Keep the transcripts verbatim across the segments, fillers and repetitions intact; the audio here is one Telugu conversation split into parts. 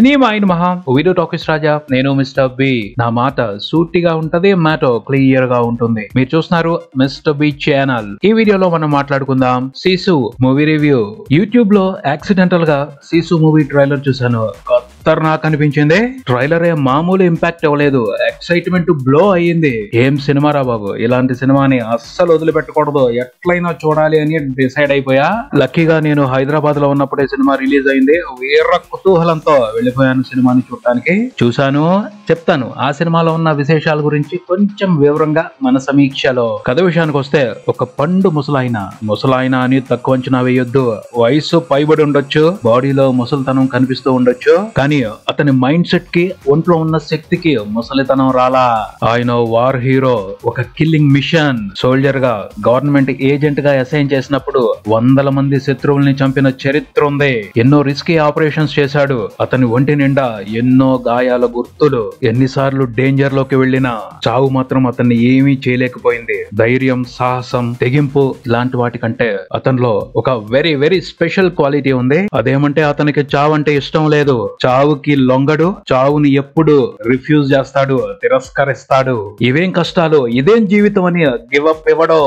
సినిమా అయిన మహా వీడియో టాకీస్ రాజా, నేను మిస్టర్ బి. నా మాట సూటిగా ఉంటది, మాటో క్లియర్ గా ఉంటుంది. మీరు చూస్తున్నారు మిస్టర్ బి ఛానల్. ఈ వీడియోలో మనం మాట్లాడుకుందాం సిసు మూవీ రివ్యూ. యూట్యూబ్ లో యాక్సిడెంటల్ గా సిసు మూవీ ట్రైలర్ చూసాను, ఖతర్నాక్ అనిపించింది. ట్రైలర్ ఏ మామూలు ఇంపాక్ట్ అవ్వలేదు, ఎక్సైట్మెంట్ బ్లో అయ్యింది. ఏం సినిమా రా బాబు, ఇలాంటి సినిమాని అస్సలు వదిలిపెట్టకూడదు, ఎట్లయినా చూడాలి అని డిసైడ్ అయిపోయా. లక్కీగా నేను హైదరాబాద్ లో ఉన్నప్పుడే సినిమా రిలీజ్ అయింది. వేరే కుతూహలంతో వెళ్ళిపోయాను సినిమాని చూడటానికి. చూశాను, చెప్తాను ఆ సినిమాలో ఉన్న విశేషాల గురించి కొంచెం వివరంగా మన సమీక్షలో. కథ విషయానికి వస్తే, ఒక పండు ముసలాయన, ముసలాయన అని తక్కువ అంచనా వేయొద్దు, వయసు పైబడి ఉండొచ్చు, బాడీలో ముసలితనం కనిపిస్తూ ఉండొచ్చు, కానీ అతని మైండ్ సెట్ కి, ఒంట్లో ఉన్న శక్తికి ముసలితనం రాలా. ఆయన వార్ హీరో, ఒక కిల్లింగ్ మిషన్ సోల్జర్ గా, గవర్నమెంట్ ఏజెంట్ గా అసైన్ చేసినప్పుడు వందల మంది శత్రువుల్ని చంపిన చరిత్ర ఉంది. ఎన్నో రిస్కీ ఆపరేషన్స్ చేశాడు. అతని ఒంటి నిండా ఎన్నో గాయాల గుర్తులు. ఎన్నిసార్లు డేంజర్ లోకి వెళ్లినా చావు మాత్రం అతన్ని ఏమీ చేయలేకపోయింది. ధైర్యం, సాహసం, తెగింపు ఇలాంటి వాటికంటే అతనిలో ఒక వెరీ వెరీ స్పెషల్ క్వాలిటీ ఉంది. అదేమంటే అతనికి చావు అంటే ఇష్టం లేదు, చావుకి లొంగడు, చావుని ఎప్పుడు రిఫ్యూజ్ చేస్తాడు, తిరస్కరిస్తాడు. ఇవేం కష్టాలు, ఇదేం జీవితం అని గివప్ ఇవ్వడో.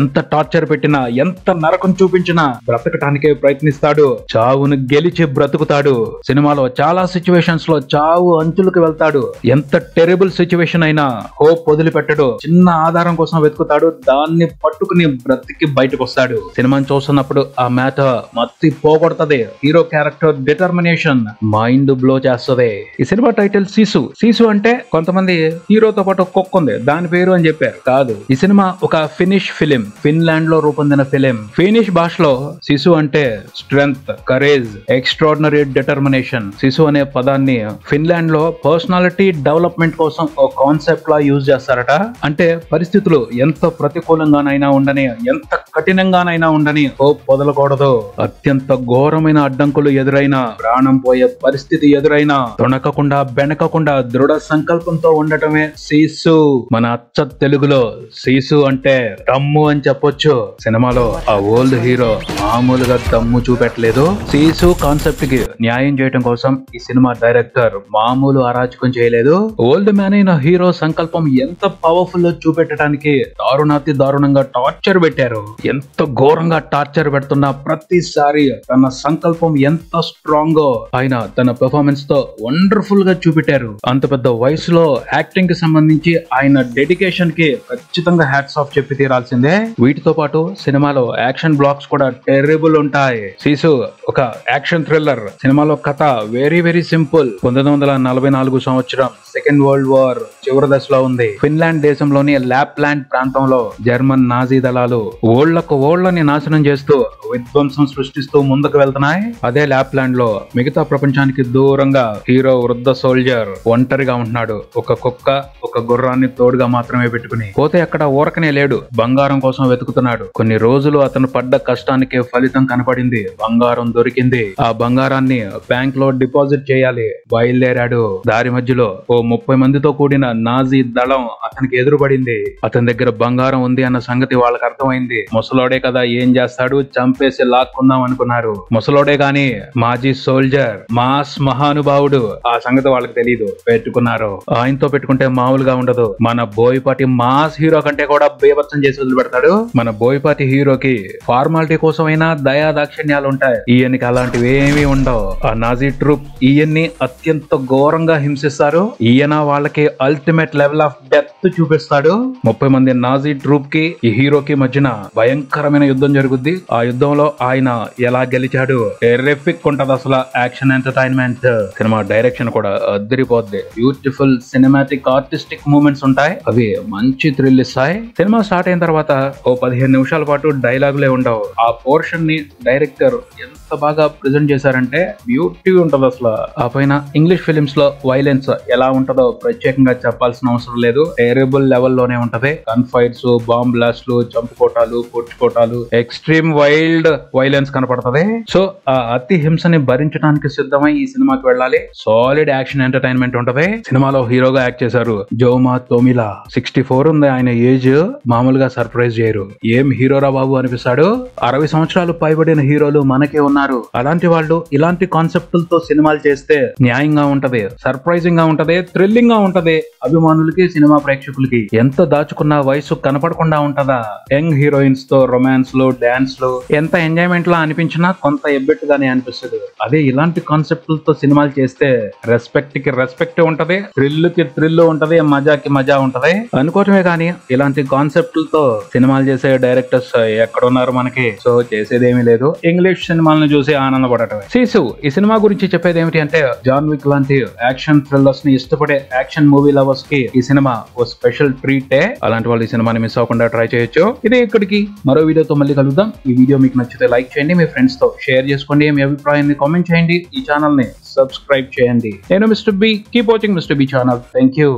ఎంత టార్చర్ పెట్టినా, ఎంత నరకం చూపించినా బ్రతకటానికే ప్రయత్నిస్తాడు, చావును గెలిచి బ్రతుకుతాడు. సినిమాలో చాలా సిచ్యువేషన్స్ లో చావు అంచులకు వెళ్తాడు. ఎంత టెరిబుల్ సిచ్యువేషన్ అయినా హోప్ వదిలిపెట్టడు, చిన్న ఆధారం కోసం వెతుకుతాడు, దాన్ని పట్టుకుని బ్రతికి బయటకు వస్తాడు. సినిమాని చూస్తున్నప్పుడు ఆ మ్యాటర్ మత్తి పోగొడుతుంది. Hero character determination mind blow చేస్తుంది. ఈ సినిమా టైటిల్ సిసు. సిసు అంటే కొంతమంది హీరోతో పాటు కుక్క ఉంది దాని పేరు అని చెప్పారు, కాదు. ఈ సినిమా ఒక ఫినిష్ ఫిలిం, ఫిన్లాండ్ లో రూపొందిన ఫిలిం. ఫినిష్ భాషలో సిసు అంటే strength, courage, extraordinary determination. Sisu అనే పదాన్ని ఫిన్లాండ్ లో పర్సనాలిటీ డెవలప్మెంట్ కోసం ఒక కాన్సెప్ట్ లా యూజ్ చేస్తారట. అంటే పరిస్థితులు ఎంత ప్రతికూలంగానైనా ఉండని, ఎంత కఠినంగానైనా ఉండని హోప్ వదలకూడదు. అత్యంత ఘోరమైన అడ్డంకులు ఎదురైనా, ప్రాణం పోయే పరిస్థితి ఎదురైనా తొణకకుండా, బెనకకుండా దృఢ సంకల్పంతో ఉండటమే సిసు. మన అచ్చ తెలుగులో సిసు అంటే దమ్ము అని చెప్పొచ్చు. సినిమాలో ఆ ఓల్డ్ హీరో మామూలుగా దమ్ము చూపెట్టలేదు. సిసు కాన్సెప్ట్ కి న్యాయం చేయడం కోసం ఈ సినిమా డైరెక్టర్ మామూలు అరాచకం చేయలేదు. ఓల్డ్ మ్యాన్ అయిన హీరో సంకల్పం ఎంత పవర్ఫుల్ చూపెట్టడానికి దారుణాతి దారుణంగా టార్చర్ పెట్టారు. ఎంత ఘోరంగా టార్చర్ పెడుతున్నా ప్రతిసారి తన సంకల్పం ఎంత స్ట్రాంగ్ ఆయన తన పెర్ఫార్మెన్స్ తో వండర్ఫుల్ గా చూపెట్టారు. అంత పెద్ద వయసులో యాక్టింగ్ కి సంబంధించి ఆయన డెడికేషన్ కి ఖచ్చితంగా హ్యాట్స్ ఆఫ్ చెప్పి తీరాల్సిందే. వీటితో పాటు సినిమాలో యాక్షన్ బ్లాక్స్ కూడా టెర్రిబుల్ ఉంటాయి. సిసు ఒక యాక్షన్ థ్రిల్లర్. సినిమాలో కథ వెరీ వెరీ సింపుల్. పంతొమ్మిది వందల నలభై నాలుగు సంవత్సరం సెకండ్ వరల్డ్ వార్ చివరి దశలో ఉంది. ఫిన్లాండ్ దేశంలోని లాప్లాండ్ ప్రాంతంలో జర్మన్ నాజీ దళాలు ఓళ్లకు ఓళ్లని నాశనం చేస్తూ, విధ్వంసం సృష్టిస్తూ ముందుకు వెళ్తున్నాయి. అదే లాప్లాండ్ లో మిగతా ప్రపంచానికి దూరంగా హీరో వృద్ధ సోల్జర్ ఒంటరిగా ఉంటున్నాడు, ఒక కుక్క, ఒక గుర్రాన్ని తోడుగా మాత్రమే పెట్టుకుని. పోతే అక్కడ ఊరకనే లేడు, బంగారం కోసం వెతుకుతున్నాడు. కొన్ని రోజులు అతను పడ్డ కష్టానికి ఫలితం కనపడింది, బంగారం దొరికింది. ఆ బంగారాన్ని బ్యాంక్ లో డిపాజిట్ చేయాలి. బయలుదేరాడు. దారి మధ్యలో ఓ ముప్పై మందితో కూడిన నాజీ దళం అతనికి ఎదురుపడింది. అతని దగ్గర బంగారం ఉంది అన్న సంగతి వాళ్ళకి అర్థమైంది. ముసలోడే కదా, ఏం చేస్తాడు, చంపేసి లాక్కుందాం అనుకున్నారు. ముసలోడే గాని మాజీ సోల్జర్, మాస్ మహానుభావుడు, ఆ సంగతి వాళ్ళకి తెలియదు. పెట్టుకున్నారు. ఆయనతో పెట్టుకుంటే మామూలుగా ఉండదు. మన బోయపాటి మాస్ హీరో కంటే కూడా బీభత్సం చేసి వదిలిపెడతాడు. మన బోయపాటి హీరోకి ఫార్మాలిటీ కోసమైనా దయా దాక్షిణ్యాలు ఉంటాయి, ఈయనకి అలాంటివి ఏమీ ఉండవు. ఆ నాజీ ట్రూప్ ఈయన్ని అత్యంత ఘోరంగా హింసిస్తారు. ఈయన వాళ్ళకి అల్టిమేట్ లెవెల్ ఆఫ్ డెత్ చూపిస్తాడు. ముప్పై మంది నాజీ ట్రూప్ కి ఈ హీరోకి మధ్యన భయంకరమైన యుద్ధం జరుగుద్ది. ఆ యుద్ధంలో ఆయన ఎలా గెలిచాడు, టెర్రిఫిక్ ఉంటది అసలు యాక్షన్ ఎంటర్టైన్మెంట్. సినిమా డైరెక్షన్ కూడా అదిరిపోద్ది. బ్యూటిఫుల్ సినిమాటిక్ ఆర్టిస్టిక్ మూమెంట్స్ ఉంటాయి, అవి మంచి థ్రిల్ ఇస్తాయి. సినిమా స్టార్ట్ అయిన తర్వాత ఓ పదిహేను నిమిషాల పాటు డైలాగులే ఉండవు. ఆ పోర్షన్ ని డైరెక్టర్ ఎంత బాగా ప్రెజెంట్ చేశారంటే బ్యూటీ ఉంటది అసలు. ఆ పైన ఇంగ్లీష్ ఫిలిమ్స్ లో వైలెన్స్ ఎలా ఉంటదో ప్రత్యేకంగా చెప్పాల్సిన అవసరం లేదు, టెర్రబుల్ లెవెల్ లోనే ఉంటది. గన్ ఫైట్స్, బాంబ్ బ్లాస్ట్లు, చంపుకోటాలు, పొడుచుకోటాలు, ఎక్స్ట్రీమ్ వైల్డ్ వైలెన్స్ కనపడుతుంది. సో ఆ అతి హింసని భరించడానికి సిద్ధమై ఈ సినిమాకి వెళ్ళాలి. సాలిడ్ యాక్షన్ ఎంటర్టైన్మెంట్ ఉంటది. సినిమాలో హీరోగా యాక్ట్ చేశారు జోమా తోమిలా. సిక్స్టీ ఫోర్ ఉంది ఆయన ఏజ్. మామూలుగా సర్ప్రైజ్ చేయరు. ఏం హీరోరా బాబు అనిపిస్తాడు. అరవై సంవత్సరాలు పైబడిన హీరోలు మనకే ఉన్న చేస్తున్నారు. అలాంటి వాళ్ళు ఇలాంటి కాన్సెప్టులతో సినిమాలు చేస్తే న్యాయంగా ఉంటది, సర్ప్రైజింగ్ గా ఉంటది, థ్రిల్లింగ్ గా ఉంటది. అభిమానులకి సినిమా ప్రేక్షకులకి ఎంత దాచుకున్న వయసు కనపడకుండా ఉంటదా? యంగ్ హీరోయిన్స్ తో రొమాన్స్ లో డాన్స్ లో ఎంత ఎంజాయ్మెంట్ లా అనిపించినా కొంత ఎబ్బెట్టుగానే అనిపిస్తుంది. అదే ఇలాంటి కాన్సెప్ట్లతో సినిమాలు చేస్తే రెస్పెక్ట్ కి రెస్పెక్ట్ ఉంటది, థ్రిల్ కి థ్రిల్ ఉంటది, మజాకి మజా ఉంటది అనుకోవటమే. కానీ ఇలాంటి కాన్సెప్ట్లతో సినిమాలు చేసే డైరెక్టర్స్ ఎక్కడున్నారు మనకి? సో చేసేదేమీ లేదు, ఇంగ్లీష్ సినిమాలను చూసి ఆనందపడటమే. శిశు ఈ సినిమా గురించి చెప్పేది ఏమిటి అంటే, జాన్ విక్ లాంటి యాక్షన్ థ్రిల్లర్స్ ని ఇష్టపడే యాక్షన్ మూవీ లవర్స్ కి ఈ సినిమా ఓ స్పెషల్ ట్రీట్. అలాంటి వాళ్ళు ఈ సినిమాని మిస్ అవ్వకుండా ట్రై చేయొచ్చు. ఇది ఇక్కడికి, మరో వీడియోతో మళ్ళీ కలుద్దాం. ఈ వీడియో మీకు నచ్చితే లైక్ చేయండి, మీ ఫ్రెండ్స్ తో షేర్ చేసుకోండి, మీ అభిప్రాయాన్ని కామెంట్ చేయండి, ఈ ఛానల్ ని సబ్స్క్రైబ్ చేయండి. నేను mister B, keep watching mister B channel. Thank you.